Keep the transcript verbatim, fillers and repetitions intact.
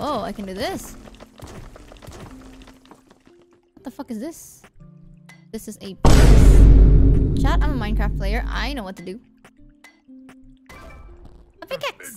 Oh, I can do this. What the fuck is this? This is a place. Chat, I'm a Minecraft player. I know what to do. A pickaxe!